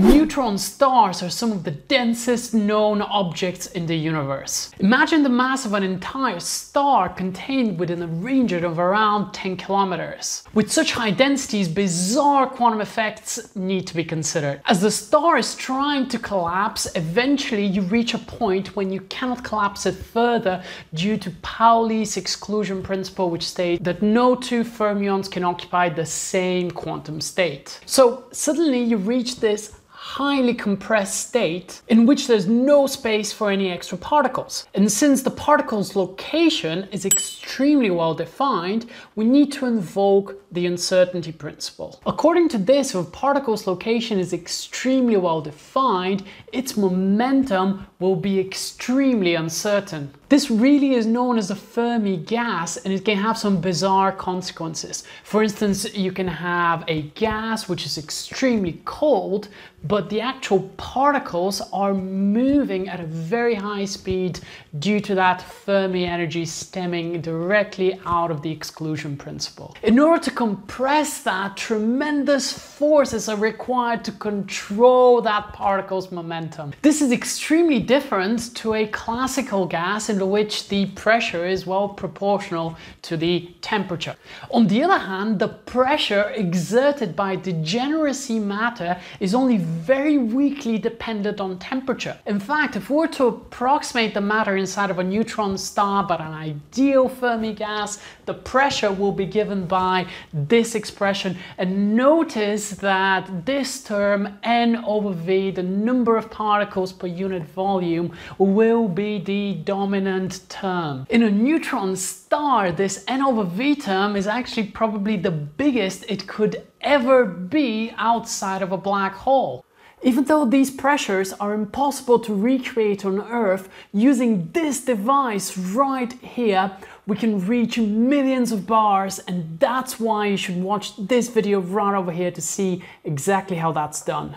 Neutron stars are some of the densest known objects in the universe. Imagine the mass of an entire star contained within a range of around 10 kilometers. With such high densities, bizarre quantum effects need to be considered. As the star is trying to collapse, eventually you reach a point when you cannot collapse it further due to Pauli's exclusion principle, which states that no two fermions can occupy the same quantum state. So suddenly you reach this highly compressed state in which there's no space for any extra particles. And since the particle's location is extremely well defined, we need to invoke the uncertainty principle. According to this, if a particle's location is extremely well defined, its momentum will be extremely uncertain. This really is known as the Fermi gas, and it can have some bizarre consequences. For instance, you can have a gas which is extremely cold, but the actual particles are moving at a very high speed due to that Fermi energy stemming directly out of the exclusion principle. In order to compress that, tremendous forces are required to control that particle's momentum. This is extremely different to a classical gas in which the pressure is well proportional to the temperature. On the other hand, the pressure exerted by degeneracy matter is only very weakly dependent on temperature. In fact, if we were to approximate the matter inside of a neutron star but an ideal Fermi gas, the pressure will be given by this expression. And notice that this term n over v, the number of particles per unit volume, will be the dominant term. In a neutron star, this n over v term is actually probably the biggest it could ever be outside of a black hole. Even though these pressures are impossible to recreate on Earth, using this device right here, we can reach millions of bars, and that's why you should watch this video right over here to see exactly how that's done.